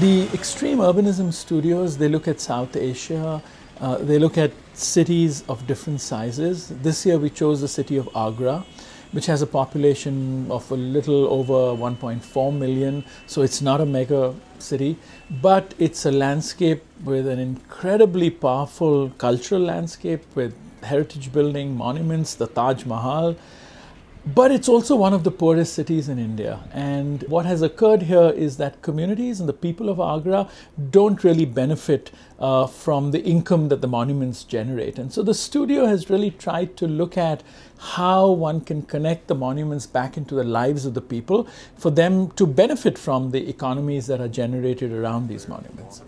The extreme urbanism studios, they look at South Asia, they look at cities of different sizes. This year we chose the city of Agra, which has a population of a little over 1.4 million, so it's not a mega city, but it's a landscape with an incredibly powerful cultural landscape with heritage building, monuments, the Taj Mahal. But it's also one of the poorest cities in India, and what has occurred here is that communities and the people of Agra don't really benefit from the income that the monuments generate. And so the studio has really tried to look at how one can connect the monuments back into the lives of the people for them to benefit from the economies that are generated around these monuments.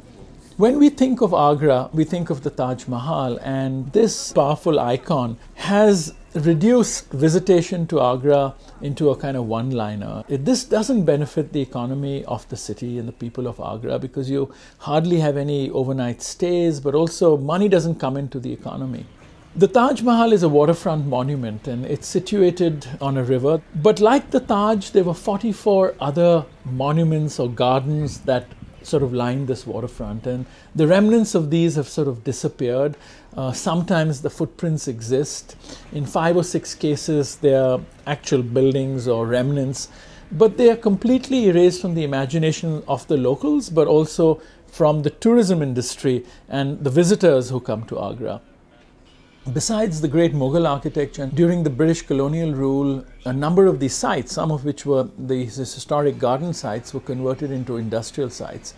When we think of Agra, we think of the Taj Mahal, and this powerful icon has reduced visitation to Agra into a kind of one-liner. This doesn't benefit the economy of the city and the people of Agra, because you hardly have any overnight stays, but also money doesn't come into the economy. The Taj Mahal is a waterfront monument, and it's situated on a river. But like the Taj, there were 44 other monuments or gardens that sort of lined this waterfront, and the remnants of these have sort of disappeared. Sometimes the footprints exist. In 5 or 6 cases, they are actual buildings or remnants, but they are completely erased from the imagination of the locals, but also from the tourism industry and the visitors who come to Agra. Besides the great Mughal architecture, during the British colonial rule, a number of these sites, some of which were these historic garden sites, were converted into industrial sites,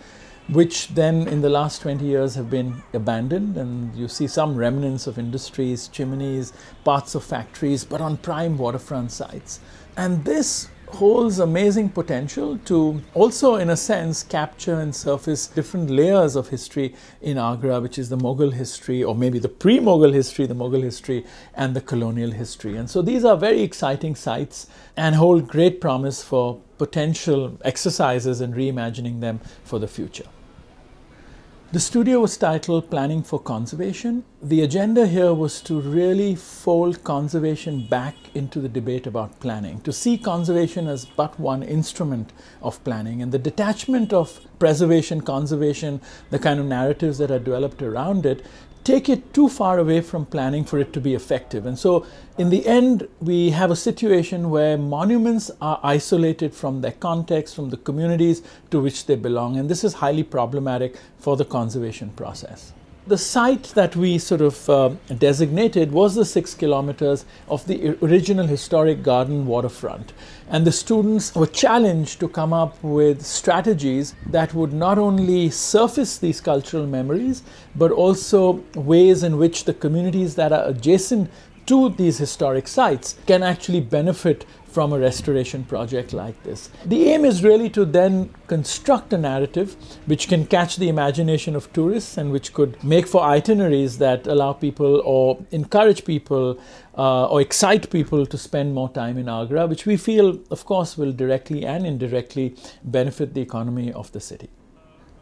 which then in the last 20 years have been abandoned, and you see some remnants of industries, chimneys, parts of factories, but on prime waterfront sites. And this holds amazing potential to also, in a sense, capture and surface different layers of history in Agra, which is the Mughal history, or maybe the pre-Mughal history, the Mughal history, and the colonial history. And so these are very exciting sites and hold great promise for potential exercises and reimagining them for the future. The studio was titled Planning for Conservation. The agenda here was to really fold conservation back into the debate about planning, to see conservation as but one instrument of planning, and the detachment of preservation, conservation, the kind of narratives that are developed around it, take it too far away from planning for it to be effective. And so in the end, we have a situation where monuments are isolated from their context, from the communities to which they belong, and this is highly problematic for the conservation process. The site that we sort of designated was the 6 kilometers of the original historic garden waterfront. And the students were challenged to come up with strategies that would not only surface these cultural memories, but also ways in which the communities that are adjacent to these historic sites can actually benefit from a restoration project like this. The aim is really to then construct a narrative which can catch the imagination of tourists and which could make for itineraries that allow people or encourage people or excite people to spend more time in Agra, which we feel, of course, will directly and indirectly benefit the economy of the city.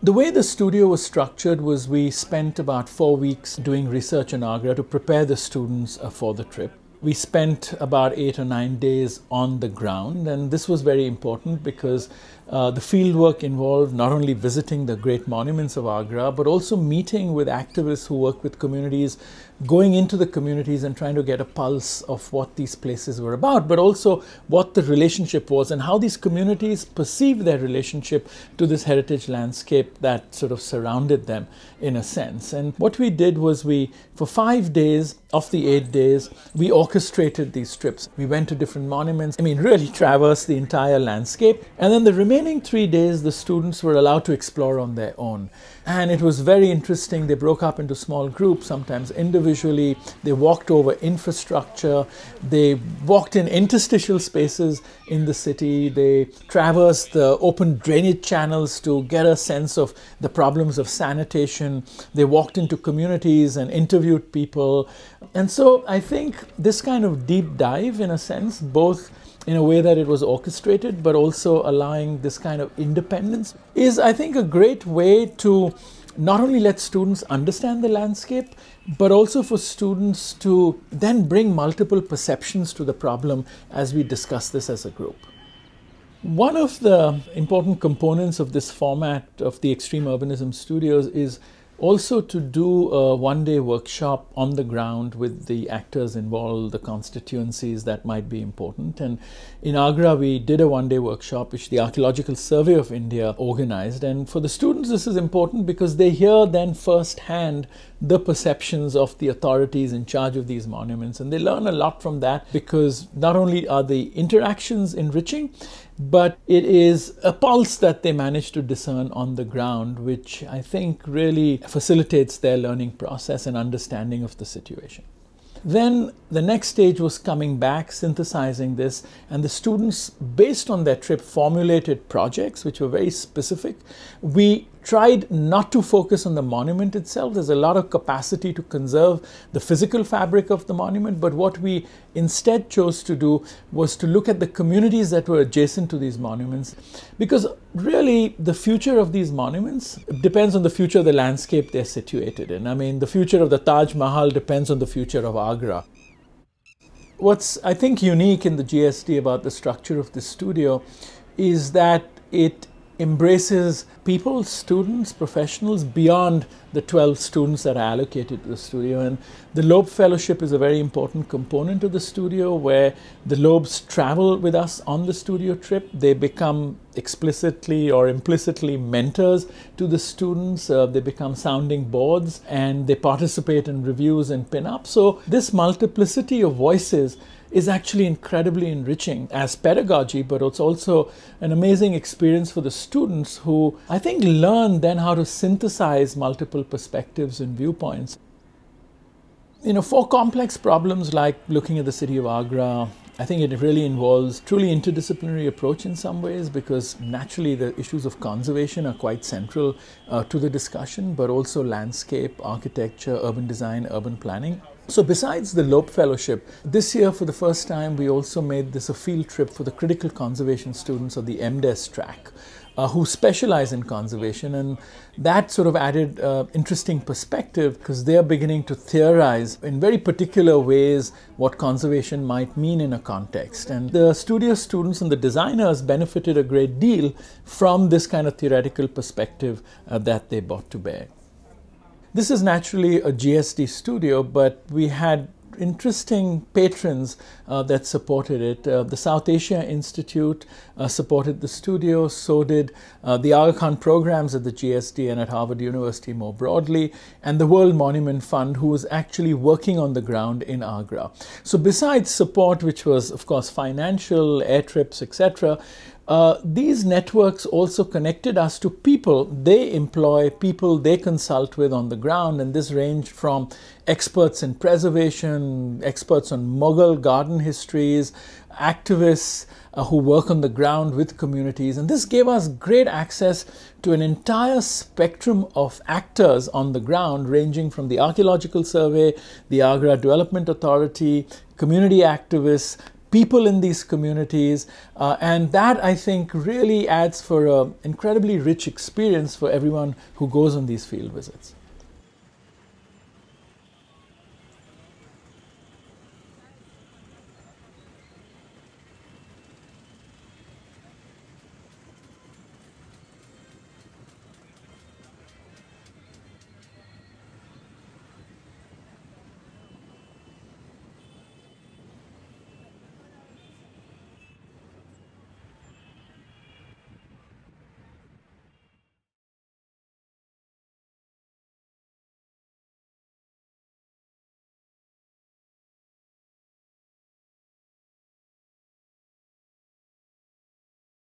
The way the studio was structured was we spent about 4 weeks doing research in Agra to prepare the students for the trip. We spent about 8 or 9 days on the ground, and this was very important because the fieldwork involved not only visiting the great monuments of Agra, but also meeting with activists who work with communities, going into the communities and trying to get a pulse of what these places were about, but also what the relationship was and how these communities perceive their relationship to this heritage landscape that sort of surrounded them in a sense. And what we did was we, for 5 days of the 8 days, we orchestrated these trips. We went to different monuments, I mean, really traversed the entire landscape. And then the remaining 3 days, the students were allowed to explore on their own. And it was very interesting. They broke up into small groups, sometimes individually. They walked over infrastructure. They walked in interstitial spaces in the city. They traversed the open drainage channels to get a sense of the problems of sanitation. They walked into communities and interviewed people. And so I think this kind of deep dive, in a sense, both in a way that it was orchestrated, but also allowing this kind of independence, is, I think, a great way to not only let students understand the landscape, but also for students to then bring multiple perceptions to the problem as we discuss this as a group. One of the important components of this format of the Extreme Urbanism Studios is also to do a one-day workshop on the ground with the actors involved, the constituencies that might be important. And in Agra, we did a one-day workshop which the Archaeological Survey of India organized. And for the students, this is important because they hear then firsthand the perceptions of the authorities in charge of these monuments. And they learn a lot from that because not only are the interactions enriching, but it is a pulse that they manage to discern on the ground, which I think really facilitates their learning process and understanding of the situation. Then the next stage was coming back, synthesizing this, and the students, based on their trip, formulated projects which were very specific. We tried not to focus on the monument itself. There's a lot of capacity to conserve the physical fabric of the monument, but what we instead chose to do was to look at the communities that were adjacent to these monuments, because really the future of these monuments depends on the future of the landscape they're situated in. I mean, the future of the Taj Mahal depends on the future of Agra. What's, I think, unique in the GSD about the structure of this studio is that it embraces people, students, professionals beyond the 12 students that are allocated to the studio. And the Loeb Fellowship is a very important component of the studio, where the Loebs travel with us on the studio trip. They become explicitly or implicitly mentors to the students. They become sounding boards, and they participate in reviews and pin-ups. So this multiplicity of voices is actually incredibly enriching as pedagogy, but it's also an amazing experience for the students, who I think learn then how to synthesize multiple perspectives and viewpoints. You know, for complex problems like looking at the city of Agra, I think it really involves truly interdisciplinary approach in some ways, because naturally the issues of conservation are quite central to the discussion, but also landscape, architecture, urban design, urban planning. So besides the Loeb Fellowship, this year for the first time we also made this a field trip for the critical conservation students of the MDES track, who specialize in conservation, and that sort of added interesting perspective, because they are beginning to theorize in very particular ways what conservation might mean in a context. And the studio students and the designers benefited a great deal from this kind of theoretical perspective that they brought to bear. This is naturally a GSD studio, but we had interesting patrons that supported it. The South Asia Institute supported the studio, so did the Aga Khan programs at the GSD and at Harvard University more broadly, and the World Monument Fund, who was actually working on the ground in Agra. So besides support, which was of course financial, air trips, etc., these networks also connected us to people they employ, people they consult with on the ground, and this ranged from experts in preservation, experts on Mughal garden histories, activists who work on the ground with communities. And this gave us great access to an entire spectrum of actors on the ground, ranging from the Archaeological Survey, the Agra Development Authority, community activists, people in these communities, and that I think really adds for an incredibly rich experience for everyone who goes on these field visits.